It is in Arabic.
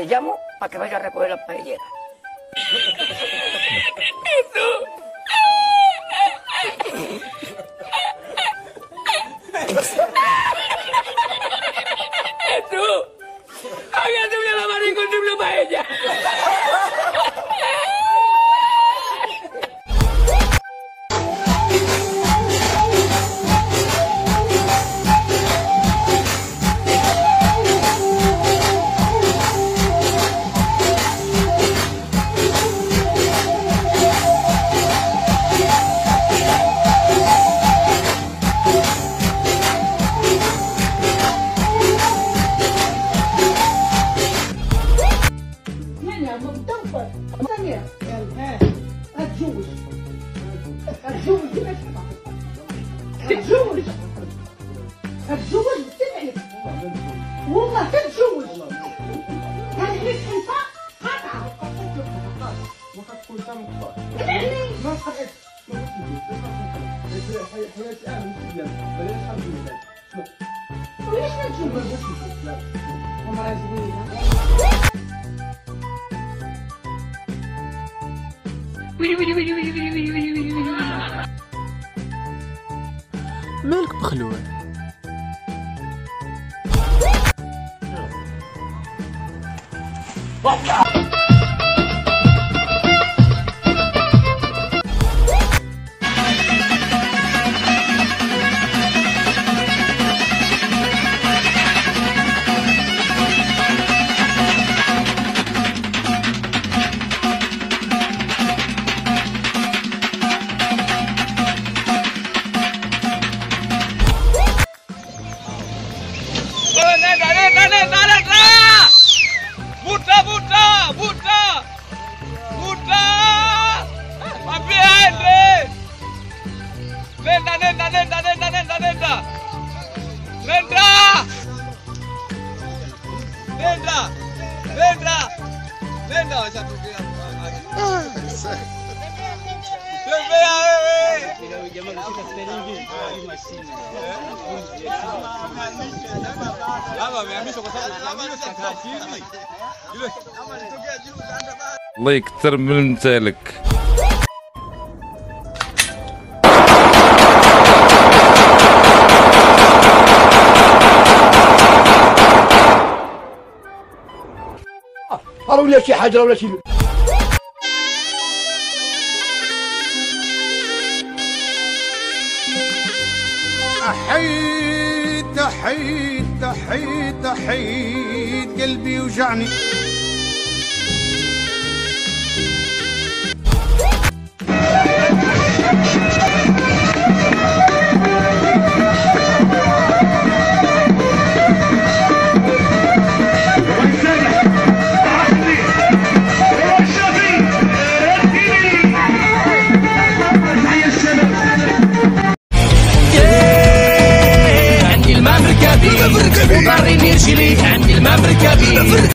te llamo para que vaya a recoger la paellera. تتزوج تتزوج تبعد والله تتزوج هذه الحنطه قطعه وغتكون تنقطع يعني ما تقدرش حياتي اهم بزاف بلاش حرب بزاف شنو ولاش نتزوج بزاف عمرها زوينه ويلي ويلي ويلي ويلي ويلي ويلي ويلي مالك بخلول الله يكثر من مثالك. ولا شي حاجه ولا شي أحيت أحيت أحيت أحيت قلبي وجعني.